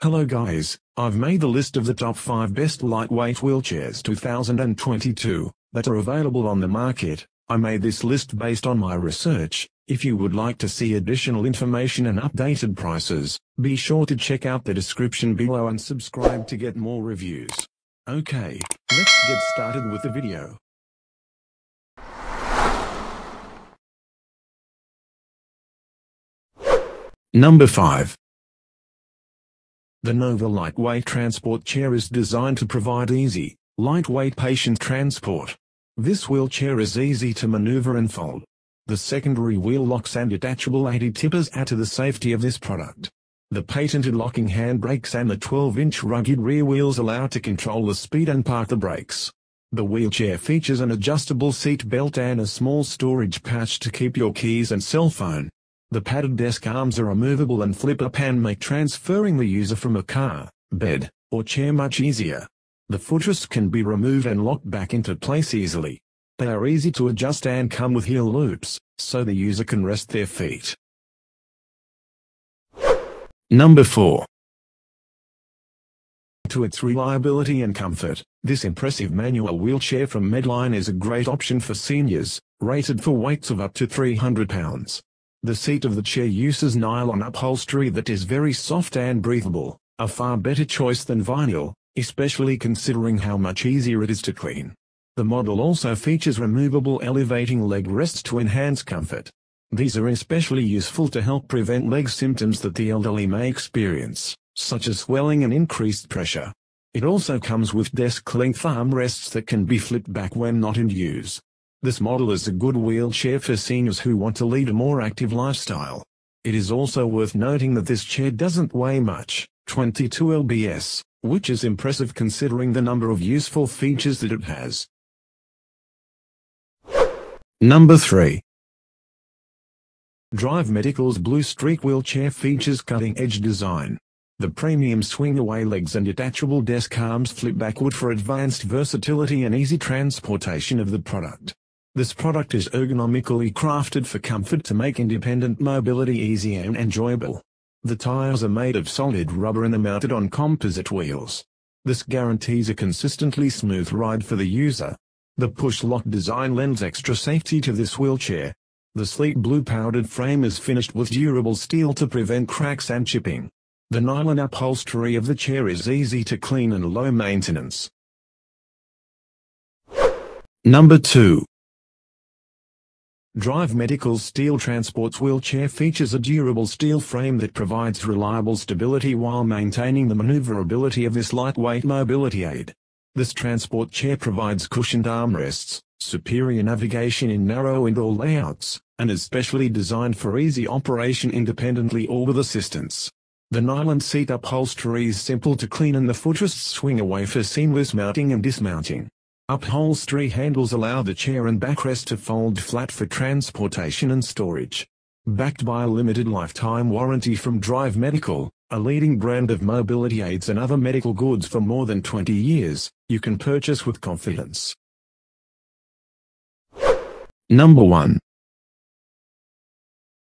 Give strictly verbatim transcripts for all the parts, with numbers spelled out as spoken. Hello guys, I've made the list of the top five best lightweight wheelchairs two thousand twenty-two, that are available on the market. I made this list based on my research. If you would like to see additional information and updated prices, be sure to check out the description below and subscribe to get more reviews. Okay, let's get started with the video. Number five. The Nova lightweight transport chair is designed to provide easy, lightweight patient transport. This wheelchair is easy to maneuver and fold. The secondary wheel locks and detachable eighty tippers add to the safety of this product. The patented locking handbrakes and the twelve inch rugged rear wheels allow to control the speed and park the brakes. The wheelchair features an adjustable seat belt and a small storage pouch to keep your keys and cell phone. The padded desk arms are removable and flip up and make transferring the user from a car, bed, or chair much easier. The footrest can be removed and locked back into place easily. They are easy to adjust and come with heel loops, so the user can rest their feet. Number four. To its reliability and comfort, this impressive manual wheelchair from Medline is a great option for seniors, rated for weights of up to three hundred pounds. The seat of the chair uses nylon upholstery that is very soft and breathable, a far better choice than vinyl, especially considering how much easier it is to clean. The model also features removable elevating leg rests to enhance comfort. These are especially useful to help prevent leg symptoms that the elderly may experience, such as swelling and increased pressure. It also comes with desk-length armrests that can be flipped back when not in use. This model is a good wheelchair for seniors who want to lead a more active lifestyle. It is also worth noting that this chair doesn't weigh much, twenty-two pounds, which is impressive considering the number of useful features that it has. Number three. Drive Medical's Blue Streak wheelchair features cutting-edge design. The premium swing-away legs and detachable desk arms flip backward for advanced versatility and easy transportation of the product. This product is ergonomically crafted for comfort to make independent mobility easy and enjoyable. The tires are made of solid rubber and are mounted on composite wheels. This guarantees a consistently smooth ride for the user. The push-lock design lends extra safety to this wheelchair. The sleek blue powdered frame is finished with durable steel to prevent cracks and chipping. The nylon upholstery of the chair is easy to clean and low maintenance. Number two. Drive Medical's Steel Transports wheelchair features a durable steel frame that provides reliable stability while maintaining the maneuverability of this lightweight mobility aid. This transport chair provides cushioned armrests, superior navigation in narrow indoor layouts, and is specially designed for easy operation independently or with assistance. The nylon seat upholstery is simple to clean and the footrests swing away for seamless mounting and dismounting. Upholstery handles allow the chair and backrest to fold flat for transportation and storage. Backed by a limited lifetime warranty from Drive Medical, a leading brand of mobility aids and other medical goods for more than twenty years, you can purchase with confidence. Number one.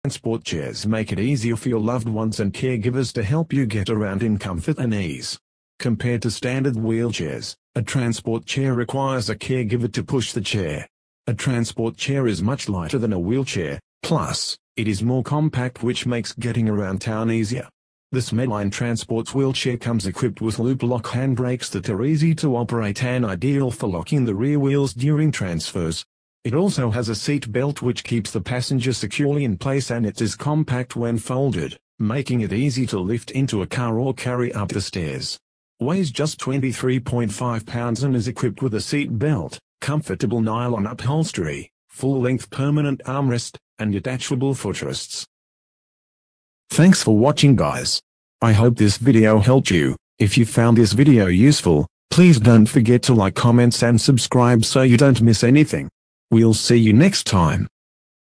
Transport chairs make it easier for your loved ones and caregivers to help you get around in comfort and ease. Compared to standard wheelchairs, a transport chair requires a caregiver to push the chair. A transport chair is much lighter than a wheelchair, plus, it is more compact, which makes getting around town easier. This Medline Transports wheelchair comes equipped with loop-lock handbrakes that are easy to operate and ideal for locking the rear wheels during transfers. It also has a seat belt which keeps the passenger securely in place, and it is compact when folded, making it easy to lift into a car or carry up the stairs. Weighs just twenty-three point five pounds and is equipped with a seat belt, comfortable nylon upholstery, full-length permanent armrest, and detachable footrests. Thanks for watching guys. I hope this video helped you. If you found this video useful, please don't forget to like, comment and subscribe so you don't miss anything. We'll see you next time.